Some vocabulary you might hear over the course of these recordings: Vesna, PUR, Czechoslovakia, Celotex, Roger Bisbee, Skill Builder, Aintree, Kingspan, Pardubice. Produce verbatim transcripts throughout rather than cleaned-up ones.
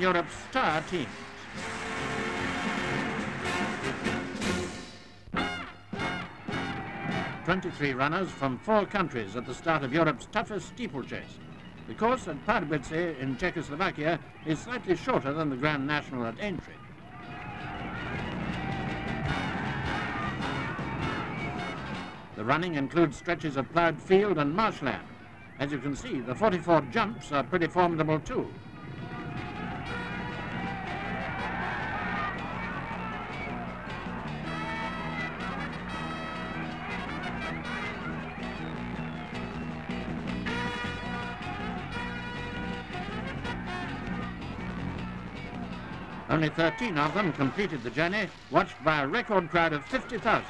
Europe's star teams. twenty-three runners from four countries at the start of Europe's toughest steeplechase. The course at Pardubice in Czechoslovakia is slightly shorter than the Grand National at Aintree. The running includes stretches of ploughed field and marshland. As you can see, the forty-four jumps are pretty formidable too. Only thirteen of them completed the journey, watched by a record crowd of fifty thousand.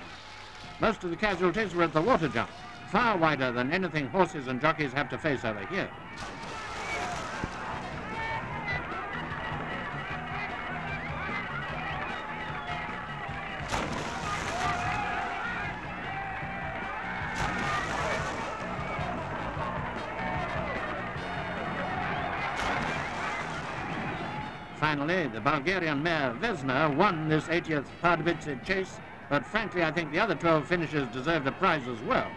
Most of the casualties were at the water jump, far wider than anything horses and jockeys have to face over here. Finally, the Bulgarian mare Vesna won this eightieth Pardubice chase, but frankly I think the other twelve finishers deserved a prize as well.